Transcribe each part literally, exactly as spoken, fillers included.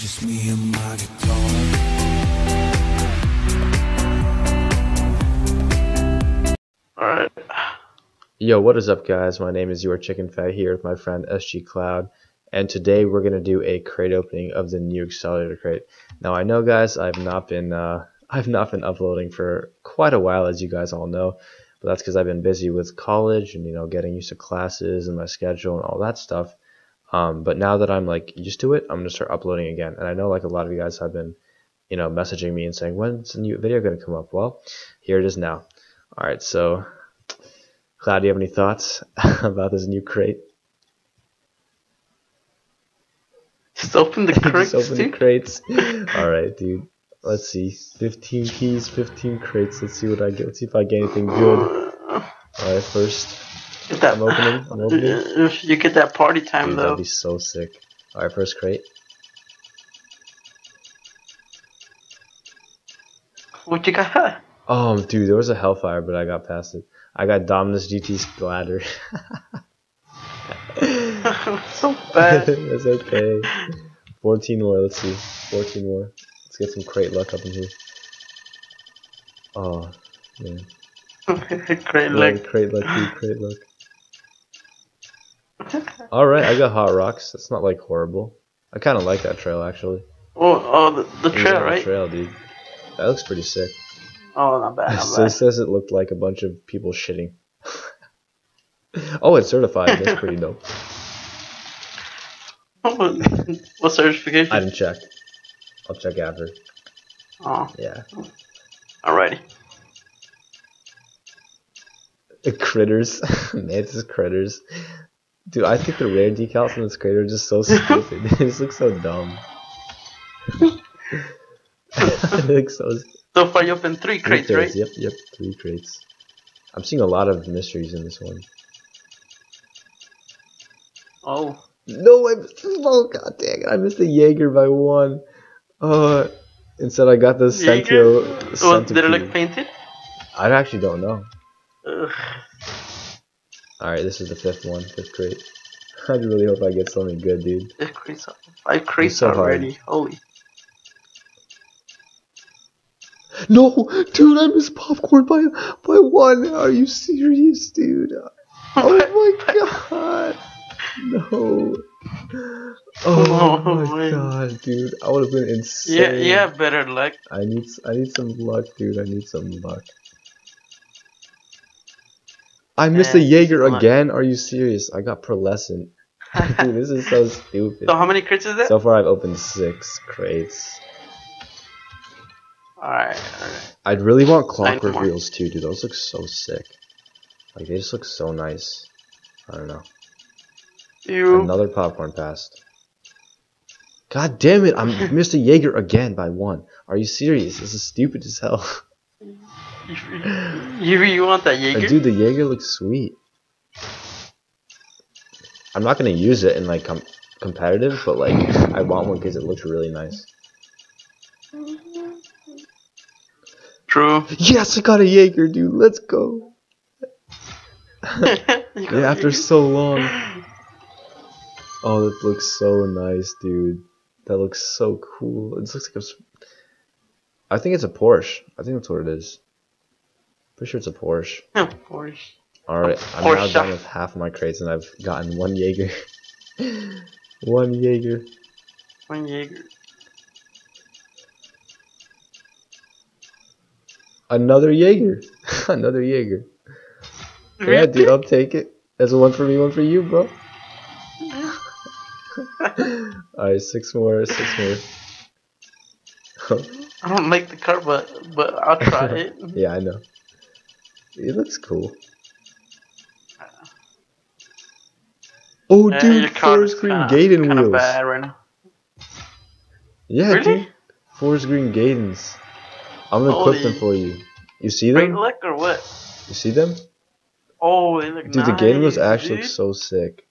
Just me and my guitar. Alright. Yo, what is up, guys? My name is Your Chicken Fat here with my friend S G Cloud, and today we're going to do a crate opening of the new Accelerator Crate. Now, I know, guys, I've not been uh, I've not been uploading for quite a while, as you guys all know, but that's because I've been busy with college and, you know, getting used to classes and my schedule and all that stuff. Um, but now that I'm like used to it, I'm gonna start uploading again. And I know like a lot of you guys have been, you know, messaging me and saying, when's the new video gonna come up? Well, here it is now. All right, so Cloud, do you have any thoughts about this new crate? Just open the crates. Just open the crates. All right, dude. Let's see. Fifteen keys, fifteen crates. Let's see what I get. Let's see if I get anything good. All right, first. Get that, I'm opening, I'm opening. You get that party time, dude, though. That'd be so sick. Alright, first crate. What you got? Oh, dude, there was a Hellfire, but I got past it. I got Dominus G T's bladder. So bad. That's okay. fourteen more, let's see. fourteen more. Let's get some crate luck up in here. Oh, man. Crate luck. Yeah, crate luck, dude, crate luck. Alright, I got hot rocks. That's not like horrible. I kind of like that trail actually. Oh, oh the, the trail, right? The trail, dude. That looks pretty sick. Oh, not bad. Not so bad. It says it looked like a bunch of people shitting. Oh, it's certified. That's pretty dope. What certification? I didn't check. I'll check after. Oh. Yeah. Alrighty. The critters. Man, this is critters. Dude, I think the rare decals on this crate are just so stupid. This looks so dumb. It looks so stupid. So far you opened three crates, three crates, right? Yep, yep, three crates. I'm seeing a lot of mysteries in this one. Oh. No, I missed, oh god dang it, I missed the Jäger by one. Uh, instead I got the Centio V seventeen. Did it look painted? I actually don't know. Ugh. Alright, this is the fifth one, fifth crate. I really hope I get something good, dude. Five crates, five crates so already, hard. Holy. No! Dude, I missed popcorn by, by one! Are you serious, dude? Oh my god! No! Oh, oh my, my god, dude. I would've been insane. Yeah, yeah, better luck. I need, I need some luck, dude. I need some luck. I missed and a Jaeger again? Are you serious? I got pearlescent. Dude, this is so stupid. So how many crates is that? So far I've opened six crates. Alright, alright. I'd really want clock Nine reveals more. too, dude. Those look so sick. Like, they just look so nice. I don't know. Ew. Another popcorn passed. God damn it, I missed a Jaeger again by one. Are you serious? This is stupid as hell. You, you want that Jaeger? Dude, the Jaeger looks sweet. I'm not gonna use it in like com competitive, but like I want one because it looks really nice. True. Yes, I got a Jaeger, dude. Let's go. Yeah, after so long. Oh, that looks so nice, dude. That looks so cool. It looks like a. I think it's a Porsche. I think that's what it is. Pretty sure it's a Porsche. Oh, Porsche. Alright, I'm Porsche. now done with half my crates and I've gotten one Jaeger. One Jaeger. One Jaeger. Another Jaeger. Another Jaeger. Really? Yeah, dude, I'll take it. That's one for me, one for you, bro. Alright, six more, six more. I don't like the car, but, but I'll try it. Yeah, I know. It looks cool. Oh, yeah, dude, Forest Green Gaiden wheels. Kinda bad right now. Yeah, really? Dude. Forest Green Gaidens. I'm gonna Holy. clip them for you. You see them? Great luck or what? You see them? Oh, they look dude, nice. Dude, the Gaiden wheels actually dude. look so sick.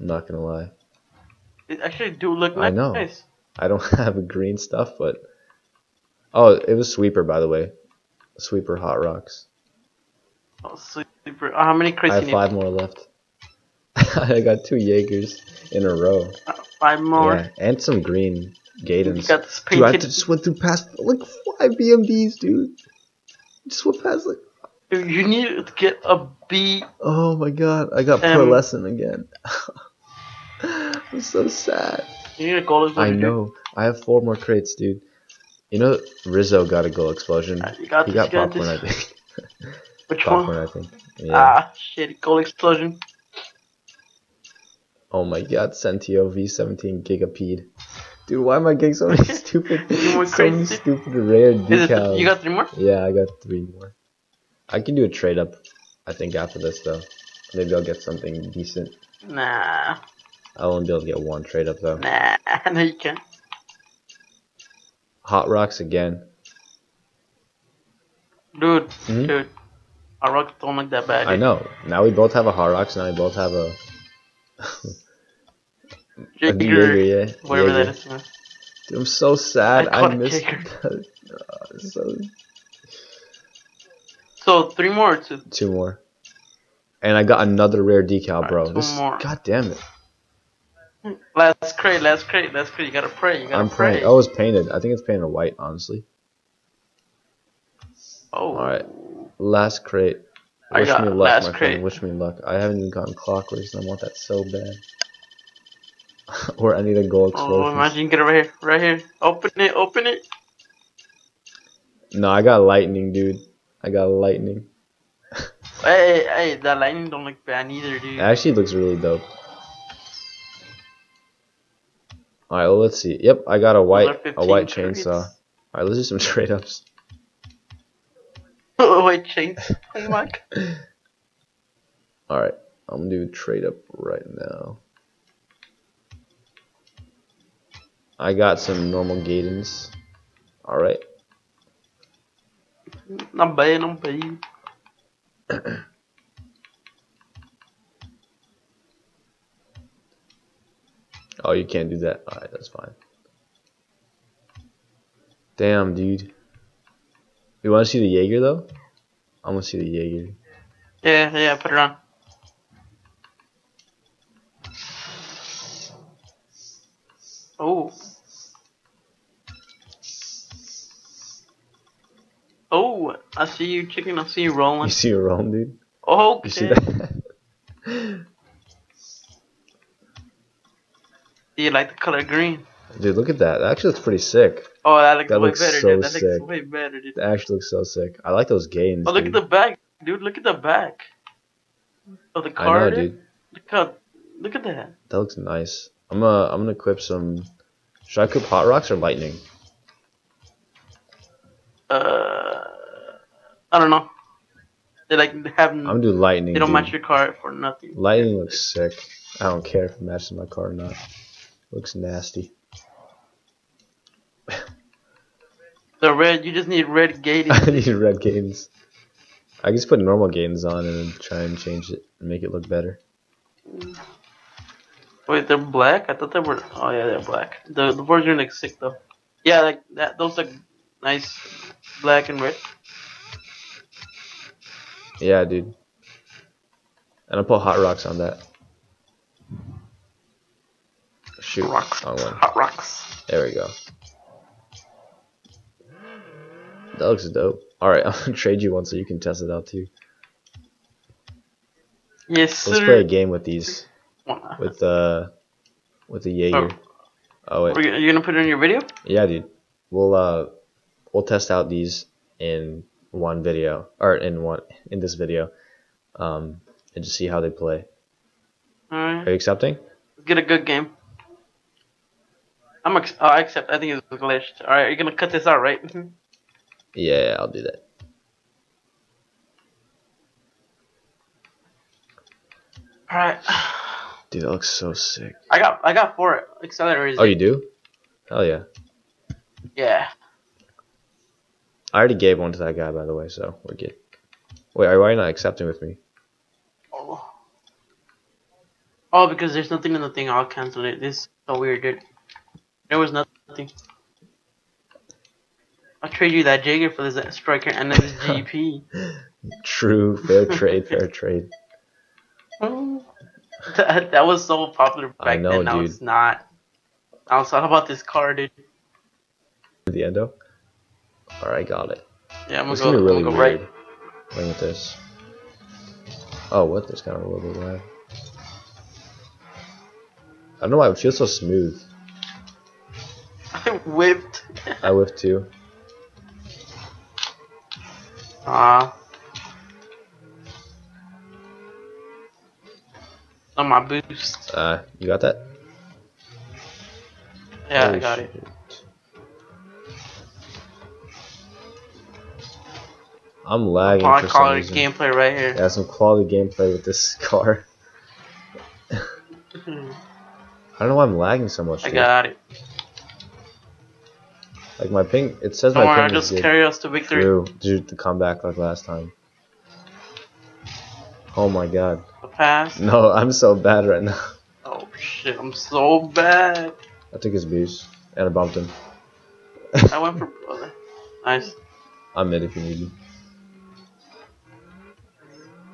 I'm not gonna lie. It actually do look nice. I know. Nice. I don't have green stuff, but oh, it was Sweeper, by the way. Sweeper hot rocks. Oh, Sweeper. Oh, how many crates? I have you five need? more left. I got two Jaegers. in a row. Uh, five more. Yeah, and some green Gaidens. Got this painted. Dude, I just went through past like five B M Ds, dude. Just went past like. You need to get a B. Oh my god, I got um, pro lesson again. I'm so sad. You need a goal explosion. I know. I have four more crates, dude. You know Rizzo got a goal explosion. Uh, got he got popcorn, I think. Which popcorn, one? I think. Yeah. Ah, shit! Goal explosion. Oh my god, Centio V seventeen Gigapede. Dude, why am I getting so many stupid, so many stupid rare decals? You got three more? Yeah, I got three more. I can do a trade up, I think, after this though. Maybe I'll get something decent. Nah. I'll only be able to get one trade up though. Nah, no you can't. Hot rocks again. Dude, mm-hmm. dude. Hot rocks don't look that bad. I dude. know. Now we both have a hot rocks, now we both have a... Jäger, Jäger, yeah. Whatever Jäger. that is. Man. Dude, I'm so sad. I, I missed that. Oh, so... so three more or two? Two more. And I got another rare decal, bro. Right, this more. God damn it. Last crate, last crate, last crate. You gotta pray. You gotta I'm pray. praying. Oh, it's painted. I think it's painted white, honestly. Oh. Alright. Last crate. Wish me luck, last my crate. friend. Wish me luck. I haven't even gotten clock race and I want that so bad. Or I need a gold explosion. Oh, imagine you get it right here. Right here. Open it, open it. No, I got lightning, dude. I got lightning. hey, hey, that lightning don't look bad either, dude. It actually looks really dope. Alright, well, let's see. Yep, I got a white a white crates. chainsaw. Alright, let's do some trade ups. White chainsaw. Hey, Mike. Alright, I'm gonna do a trade up right now. I got some normal Gaidens. Alright. Not bad, not bad. Oh, you can't do that. Alright, that's fine. Damn, dude. You want to see the Jäger, though? I'm going to see the Jäger. Yeah, yeah, put it on. Oh. Oh, I see you, chicken. I see you rolling. You see you rolling, dude. Okay. You see that? Do you like the color green? Dude, look at that. That actually looks pretty sick. Oh, that looks that way looks better, so dude. That sick. looks way better, dude. That actually looks so sick. I like those gains. Oh, look dude. at the back, dude. Look at the back of the car. I know, dude. Look how, Look at that. That looks nice. I'm uh, I'm gonna equip some. Should I equip hot rocks or lightning? Uh, I don't know. They like have. I'm gonna do lightning. They don't dude. match your car for nothing. Lightning looks sick. I don't care if it matches my car or not. Looks nasty. The red. You just need red Gaidens. I need red Gaidens. I just put normal Gaidens on and try and change it and make it look better. Wait, they're black? I thought they were. Oh yeah, they're black. The the version looks sick though. Yeah, like that. Those look nice. Black and red. Yeah, dude. And I put hot rocks on that. Shoot. Rocks. On one. Hot rocks. There we go. That looks dope. Alright, I'm gonna trade you one so you can test it out too. Yes, sir. Let's play a game with these. With uh with the Jäger. Oh, oh wait. Are you gonna put it in your video? Yeah, dude. We'll uh We'll test out these in one video, or in one in this video, um, and just see how they play. All right. Are you accepting? Let's get a good game. I'm ex oh, I accept. I think it's glitched. All right, you're gonna cut this out, right? Mm-hmm. Yeah, I'll do that. All right. Dude, that looks so sick. I got I got four accelerators. Oh, you do? Hell yeah. Yeah. I already gave one to that guy, by the way, so we're good. Wait, why are you not accepting with me? Oh. Oh, because there's nothing in the thing. I'll cancel it. This is so weird, dude. There was nothing. I'll trade you that Jäger for this striker and then this G P. True. Fair trade. Fair trade. that, that was so popular back I know, then. Dude. Now it's not. I was talking about this car, dude. The Endo? Alright, got it. Yeah, I'm gonna go, really I'm gonna go right. Playing with this. Oh, what? There's kind of a little bit left. I don't know why it feels so smooth. I whipped. I whipped too. Ah. Uh, on my boost. Uh, you got that? Yeah, oh, I got shit. it. I'm lagging for some reason. Gameplay right here. Yeah, some quality gameplay with this car. I don't know why I'm lagging so much. I dude. got it. Like my ping, it says don't my worry, ping is good. Just carry us to victory. True, dude, to come back like last time. Oh my god. A pass? No, I'm so bad right now. Oh shit, I'm so bad. I took his boost and I bumped him. I went for brother. Nice. I'm mid if you need me.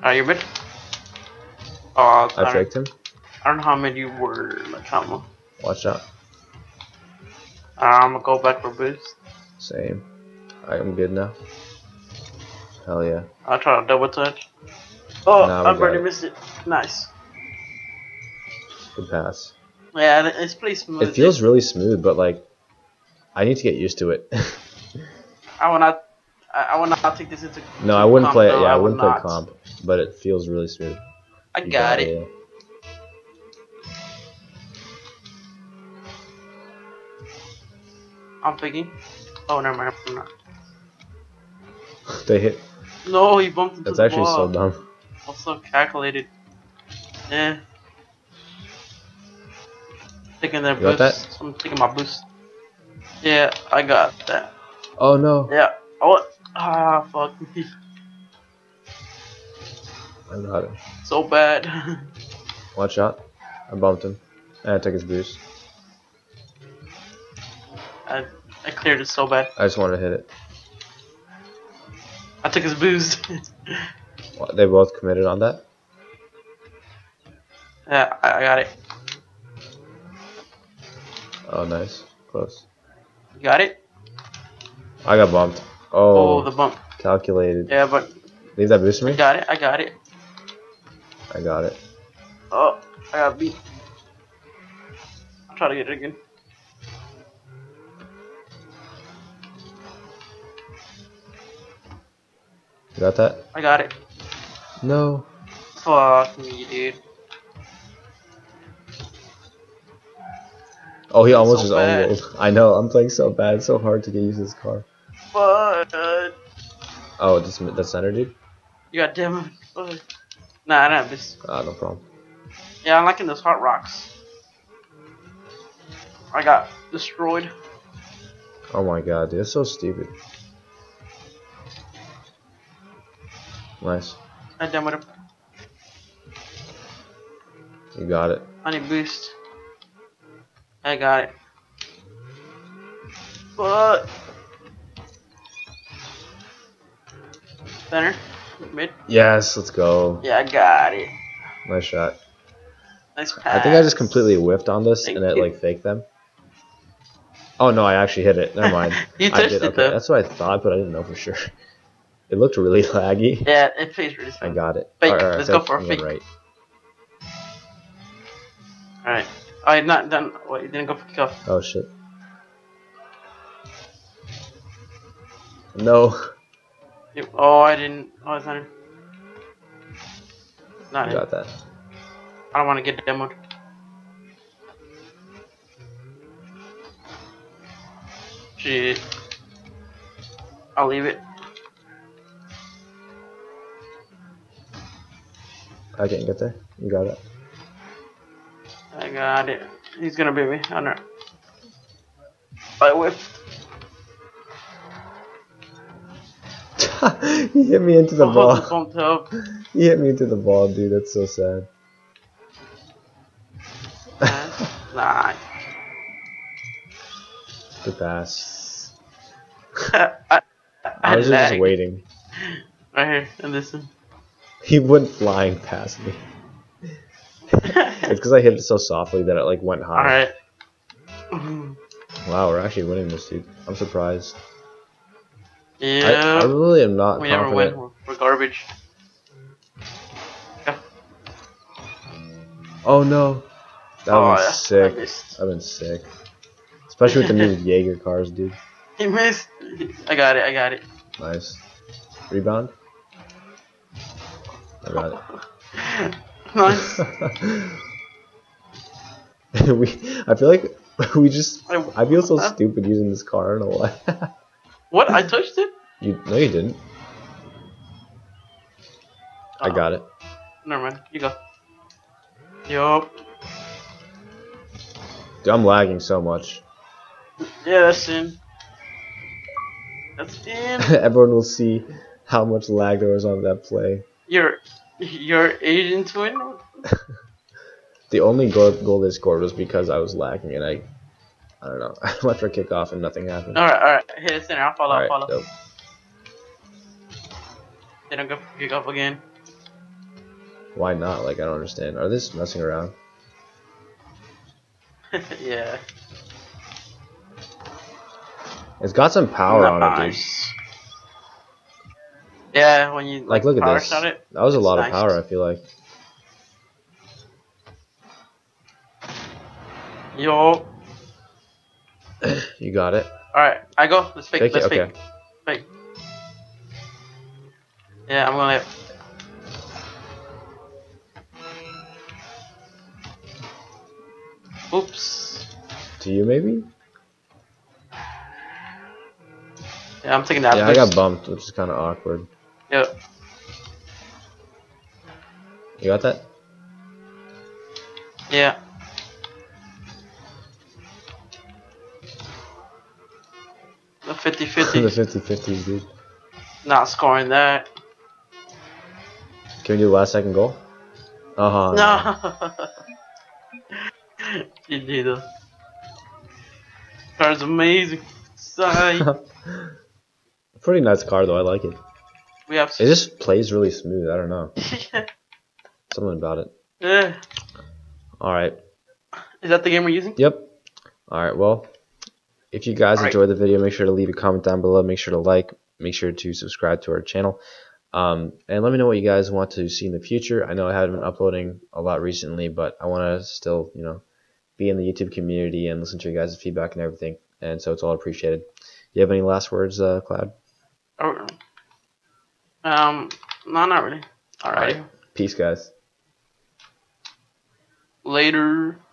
Are you mid? Oh, I tricked him. I don't know how many you were, like how much. Watch out. Uh, I'm gonna go back for boost. Same. Alright, I'm good now. Hell yeah. I'll try to double touch. Oh, nah, I've already it. missed it. Nice. Good pass. Yeah, it's pretty smooth. It feels really smooth, but like, I need to get used to it. I will not. I will not take this into. No, I wouldn't comp, play it. Yeah, I, I wouldn't play not. comp, but it feels really smooth. I got, got it. it. I'm thinking. Oh, never mind. I'm not. They hit. No, he bumped into That's the actually ball. so dumb. Also calculated. Eh. Taking their boost. That? I'm taking my boost. Yeah, I got that. Oh no. Yeah. Oh. Ah, fuck. I got it. So bad. Watch out. I bumped him. And I took his boost. I, I cleared it so bad. I just wanted to hit it. I took his boost. What, they both committed on that? Yeah, I, I got it. Oh, nice. Close. You got it? I got bumped. Oh, oh the bump. Calculated. Yeah, but... Leave that boost for me? I got it. I got it. I got it. Oh, I got beat. I'll try to get it again. You got that? I got it. No. Fuck me, dude. Oh, he almost just owned it. I know, I'm playing so bad. It's so hard to get used to this car. Fuck. Oh, that's, that's center, dude? You got damn it. Nah, I don't have this. Ah, no problem. Yeah, I'm liking those hot rocks. I got destroyed. Oh my god, dude. That's so stupid. Nice. I damn it. You got it. I need boost. I got it. But center, mid. Yes, let's go. Yeah, I got it. Nice shot. Nice pass. I think I just completely whiffed on this Thank and it you. like faked them. Oh no, I actually hit it. Never mind. You touched I did. it okay. though. That's what I thought, but I didn't know for sure. It looked really laggy. Yeah, it plays really smooth. I got it. Fake. All right, all right, Let's go for a fake. Right. Alright. I not done. Wait, you didn't go for kickoff. Oh shit. No. It, oh, I didn't. Oh, it's not in. Not in. Got that. I don't want to get demoed. Shit. I'll leave it. I didn't get there. You got it. I got it. He's gonna beat me. I know. I whiffed. He hit me into the oh, ball. He hit me into the ball, dude. That's so sad. Nice. Good pass. I, I, I was just waiting. Right here, and this one. He went flying past me. It's because I hit it so softly that it like went high. Alright. Wow, we're actually winning this, dude. I'm surprised. Yeah. I, I really am not we confident. We never win. We're garbage. Yeah. Oh no. That oh, one's yeah. sick. I've been sick. Especially with the new Jäger cars, dude. He missed. I got it. I got it. Nice. Rebound. I got it. Nice. we, I feel like we just. I, I feel so that? stupid using this car. I don't know why. What? I touched it? You no, you didn't. Uh, I got it. Never mind. You go. Yup. Dude, I'm lagging so much. Yeah, that's in. That's in. Everyone will see how much lag there was on that play. You're, you're eight into it. The only goal, goal they scored was because I was lagging and I, I don't know. I went for a kickoff and nothing happened. All right, all right. Hit it center. I'll follow. All I'll right, follow. Dope. They don't go for kickoff again. Why not? Like I don't understand. Are they just messing around? Yeah. It's got some power nice. on it, dude. Yeah, when you like, like look at this. It, that was a lot nice. of power. I feel like. Yo. You got it. All right, I go. Let's fake. Take let's it? fake. Okay. Fake. Yeah, I'm gonna. Oops. To you maybe? Yeah, I'm taking that. Yeah, first. I got bumped, which is kind of awkward. Yep. You got that? Yeah. The fifty fifty. The fifty fifty, dude. Not scoring that. Can we do the last second goal? Uh huh. No. You did it. Car's amazing. Sigh. Pretty nice car though, I like it. We have it just plays really smooth, I don't know. Yeah. Something about it. Yeah. Alright. Is that the game we're using? Yep. Alright, well, if you guys All enjoyed right. the video, make sure to leave a comment down below, make sure to like, make sure to subscribe to our channel. Um, and let me know what you guys want to see in the future. I know I haven't been uploading a lot recently, but I want to still, you know, be in the YouTube community and listen to your guys' feedback and everything. And so it's all appreciated. You have any last words, uh, Cloud? Oh, um, no, not really. All right. All right. Peace, guys. Later.